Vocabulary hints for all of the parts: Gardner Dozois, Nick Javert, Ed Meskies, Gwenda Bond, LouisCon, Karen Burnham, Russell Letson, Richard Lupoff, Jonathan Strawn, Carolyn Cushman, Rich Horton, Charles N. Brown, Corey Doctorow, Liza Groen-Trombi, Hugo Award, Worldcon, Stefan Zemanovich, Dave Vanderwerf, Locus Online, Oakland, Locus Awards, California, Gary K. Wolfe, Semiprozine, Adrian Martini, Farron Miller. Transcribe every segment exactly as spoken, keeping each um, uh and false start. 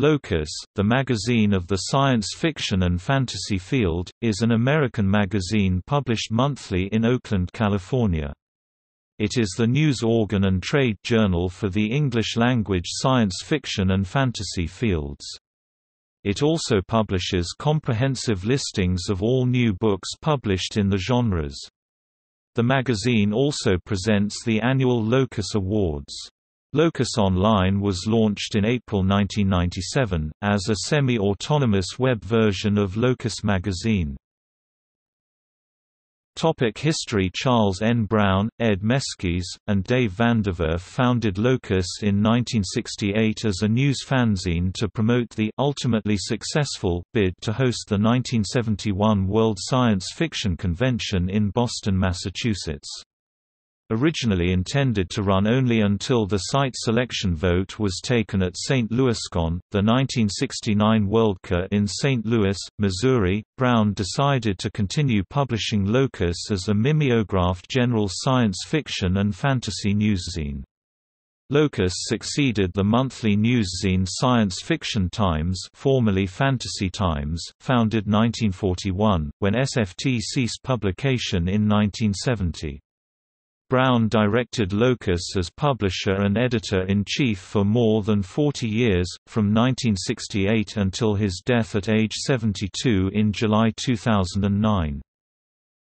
Locus, the magazine of the science fiction and fantasy field, is an American magazine published monthly in Oakland, California. It is the news organ and trade journal for the English-language science fiction and fantasy fields. It also publishes comprehensive listings of all new books published in the genres. The magazine also presents the annual Locus Awards. Locus Online was launched in April nineteen ninety-seven, as a semi-autonomous web version of Locus magazine. Topic history. Charles N. Brown, Ed Meskies, and Dave Vanderwerf founded Locus in nineteen sixty-eight as a news fanzine to promote the ultimately successful bid to host the nineteen seventy-one World Science Fiction Convention in Boston, Massachusetts. Originally intended to run only until the site selection vote was taken at Saint LouisCon, the nineteen sixty-nine Worldcon in Saint Louis, Missouri, Brown decided to continue publishing Locus as a mimeographed general science fiction and fantasy newszine. Locus succeeded the monthly newszine Science Fiction Times, formerly Fantasy Times, founded nineteen forty-one, when S F T ceased publication in nineteen seventy. Brown directed Locus as publisher and editor-in-chief for more than forty years, from nineteen sixty-eight until his death at age seventy-two in July two thousand nine.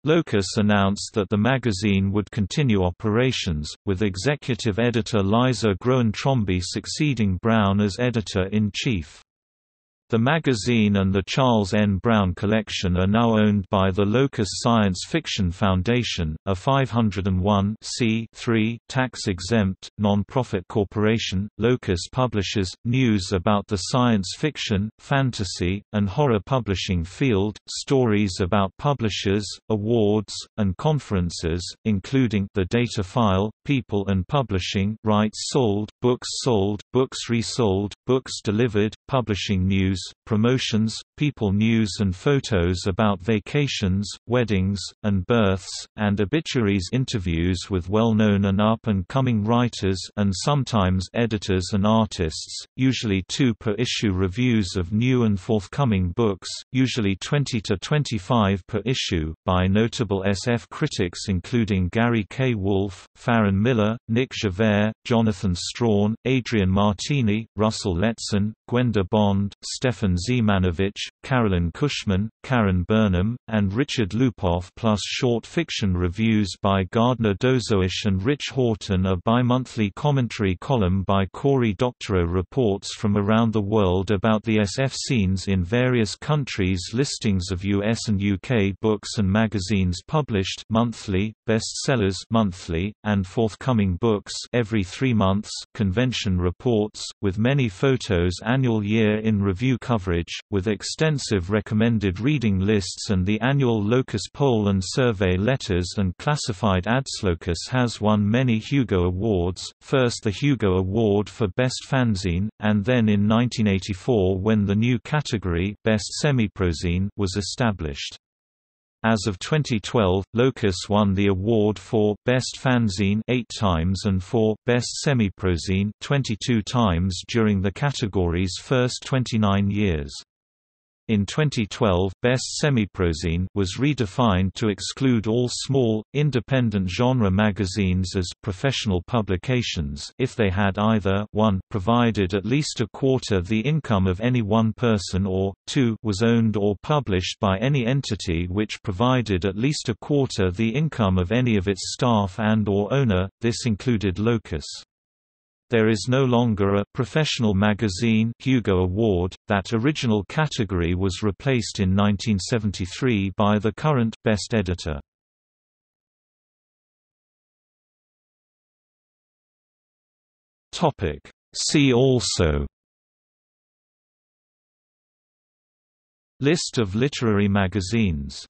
Locus announced that the magazine would continue operations, with executive editor Liza Groen-Trombi succeeding Brown as editor-in-chief. The magazine and the Charles N. Brown collection are now owned by the Locus Science Fiction Foundation, a five oh one c three tax-exempt, non-profit corporation. Locus publishes news about the science fiction, fantasy, and horror publishing field, stories about publishers, awards, and conferences, including The Data File, People and Publishing, Rights Sold, Books Sold, Books Resold, Books Delivered, Publishing News, Promotions, People News, and photos about vacations, weddings, and births, and obituaries. Interviews with well-known and up-and-coming writers and sometimes editors and artists, usually two per issue. Reviews of new and forthcoming books, usually twenty to twenty-five per issue, by notable S F critics including Gary K. Wolfe, Farron Miller, Nick Javert, Jonathan Strawn, Adrian Martini, Russell Letson, Gwenda Bond, Stefan Zemanovich, Carolyn Cushman, Karen Burnham, and Richard Lupoff, plus short fiction reviews by Gardner Dozois and Rich Horton. A bi-monthly commentary column by Corey Doctorow reports from around the world about the S F scenes in various countries. Listings of U S and U K books and magazines published monthly, bestsellers monthly, and forthcoming books every three months. Convention reports, with many photos. Annual year in review coverage, with extensive recommended reading lists and the annual Locus poll and survey letters and classified ads. Locus has won many Hugo Awards, first the Hugo Award for Best Fanzine, and then in nineteen eighty-four when the new category Best Semiprozine was established. As of twenty twelve, Locus won the award for Best Fanzine eight times and for Best Semiprozine twenty-two times during the category's first twenty-nine years. In twenty twelve, Best Semiprozine was redefined to exclude all small, independent genre magazines as professional publications if they had either one provided at least a quarter the income of any one person or two was owned or published by any entity which provided at least a quarter the income of any of its staff and or owner. This included Locus. There is no longer a professional magazine Hugo Award. That original category was replaced in nineteen seventy-three by the current Best Editor. Topic: See also List of literary magazines.